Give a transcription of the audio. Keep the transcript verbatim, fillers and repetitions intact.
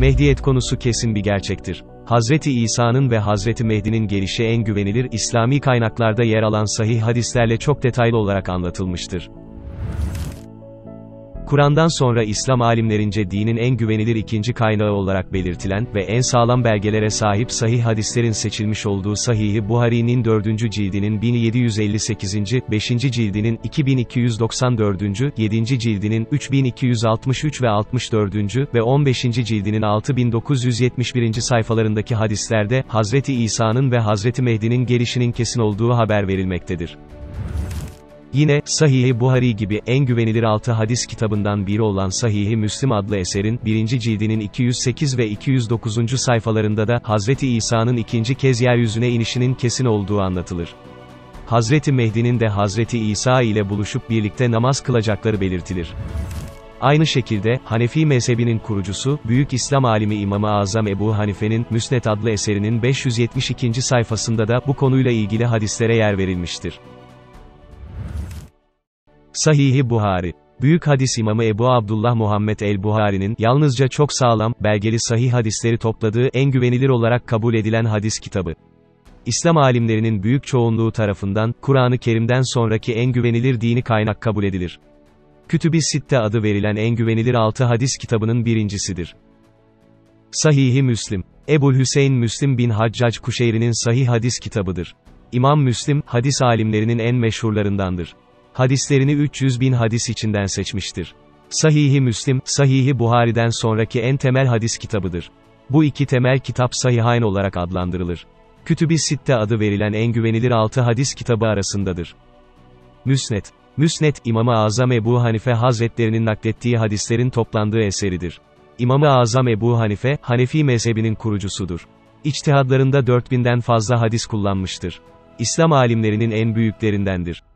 Mehdiyet konusu kesin bir gerçektir. Hz. İsa'nın ve Hz. Mehdi'nin gelişi en güvenilir İslami kaynaklarda yer alan sahih hadislerle çok detaylı olarak anlatılmıştır. Kur'an'dan sonra İslam alimlerince dinin en güvenilir ikinci kaynağı olarak belirtilen ve en sağlam belgelere sahip sahih hadislerin seçilmiş olduğu Sahih-i Buhari'nin dördüncü cildinin bin yedi yüz elli sekizinci, beşinci cildinin iki bin iki yüz doksan dördüncü, yedinci cildinin üç bin iki yüz altmış üç ve altmış dördüncü ve on beşinci cildinin altı bin dokuz yüz yetmiş birinci sayfalarındaki hadislerde Hz. İsa'nın ve Hz. Mehdi'nin gelişinin kesin olduğu haber verilmektedir. Yine, Sahih-i Buhari gibi, en güvenilir altı hadis kitabından biri olan Sahih-i Müslim adlı eserin, birinci cildinin iki yüz sekiz ve iki yüz dokuzuncu sayfalarında da, Hz. İsa'nın ikinci kez yeryüzüne inişinin kesin olduğu anlatılır. Hz. Mehdi'nin de Hz. İsa ile buluşup birlikte namaz kılacakları belirtilir. Aynı şekilde, Hanefi mezhebinin kurucusu, Büyük İslam alimi İmam-ı Azam Ebu Hanife'nin, Müsnet adlı eserinin beş yüz yetmiş ikinci sayfasında da, bu konuyla ilgili hadislere yer verilmiştir. Sahih-i Buhari. Büyük hadis imamı Ebu Abdullah Muhammed el-Buhari'nin, yalnızca çok sağlam, belgeli sahih hadisleri topladığı en güvenilir olarak kabul edilen hadis kitabı. İslam alimlerinin büyük çoğunluğu tarafından, Kur'an-ı Kerim'den sonraki en güvenilir dini kaynak kabul edilir. Kütüb-i Sitte adı verilen en güvenilir altı hadis kitabının birincisidir. Sahih-i Müslim. Ebu'l-Hüseyin Müslim bin Haccac Kuşeyri'nin sahih hadis kitabıdır. İmam Müslim, hadis alimlerinin en meşhurlarındandır. Hadislerini üç yüz bin hadis içinden seçmiştir. Sahih-i Müslim, Sahih-i Buhari'den sonraki en temel hadis kitabıdır. Bu iki temel kitap Sahihayn olarak adlandırılır. Kütüb-i Sitte adı verilen en güvenilir altı hadis kitabı arasındadır. Müsnet. Müsnet, İmam-ı Azam Ebu Hanife Hazretlerinin naklettiği hadislerin toplandığı eseridir. İmam-ı Azam Ebu Hanife, Hanefi mezhebinin kurucusudur. İçtihadlarında dört binden fazla hadis kullanmıştır. İslam alimlerinin en büyüklerindendir.